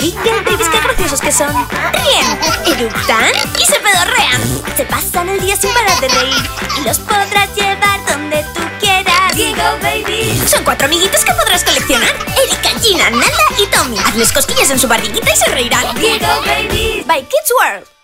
Giggle babies, qué graciosos que son. Ríen, eructan y se pedorrean. Se pasan el día sin parar de reír y los podrás llevar donde tú quieras. Giggle baby. Son 4 amiguitos que podrás coleccionar: Erika, Gina, Nanda y Tommy. Hazles cosquillas en su barriguita y se reirán. Giggle baby. By Kids World.